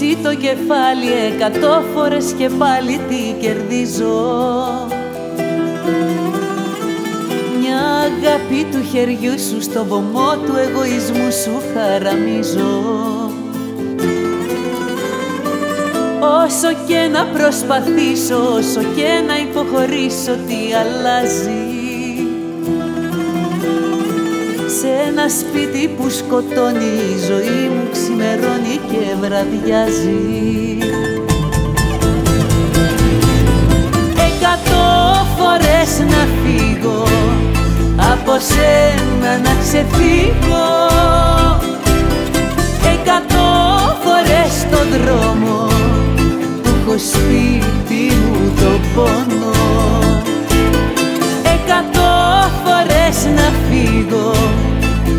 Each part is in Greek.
εσύ το κεφάλι 100 φορές και πάλι τι κερδίζω. Μια αγάπη του χεριού σου στο βωμό του εγωισμού σου χαραμίζω. Όσο και να προσπαθήσω, όσο και να υποχωρήσω, τι αλλάζει? Σε ένα σπίτι που σκοτώνει, η ζωή μου ξημερώνει και βραδιάζει. 100 φορές να φύγω, από σένα να ξεφύγω. 100 φορές στον δρόμο που έχω σπίτι μου το πόνο. 100 φορές να φύγω,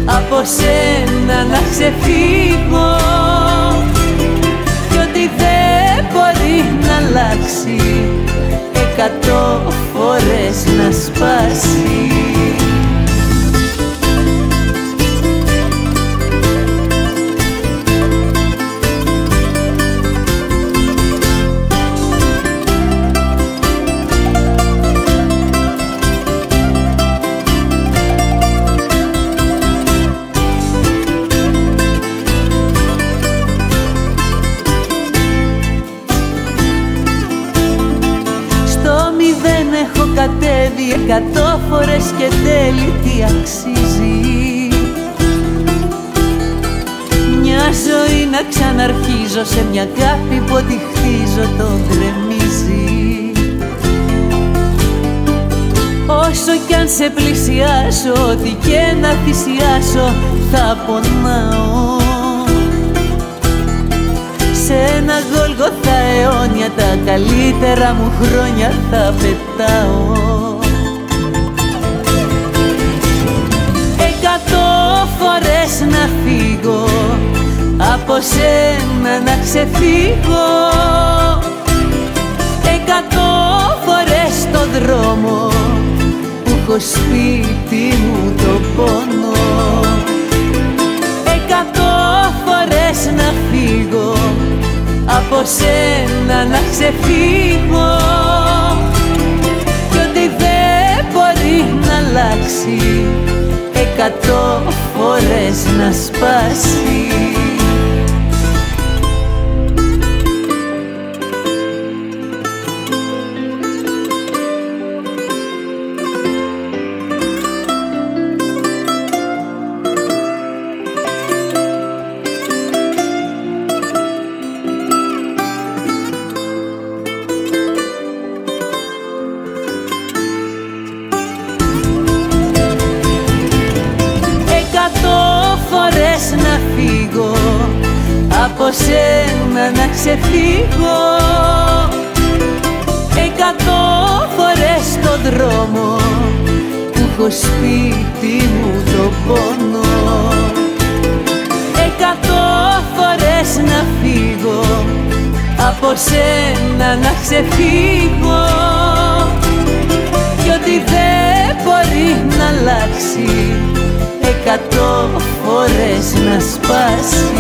από σένα να ξεφύγω. Κι ό,τι δεν μπορεί να αλλάξει, 100 φορές να σπάσει. Κατέβει 100 φορές και τέλει τι αξίζει? Μια ζωή να ξαναρχίζω, σε μια αγάπη που ό,τι χτίζω το γκρεμίζει. Όσο κι αν σε πλησιάσω, ό,τι και να θυσιάσω, θα πονάω. Σε ένα Γολγοθά αιώνια, τα καλύτερα μου χρόνια θα πετάω. 100 φορές να φύγω, από σένα να ξεφύγω. 100 φορές στον δρόμο που έχω σπίτι μου το πόνο. 100 φορές να φύγω, από σένα να ξεφύγω. Κι ό,τι δεν μπορεί να αλλάξει, 100 φορές να σπάσει. Να φύγω, από σένα να ξεφύγω. 100 φορές στον δρόμο που έχω σπίτι μου το πόνο. 100 φορές να φύγω, από σένα να ξεφύγω. Κι ό,τι δεν μπορεί να αλλάξει, 100 φορές να σπάσει.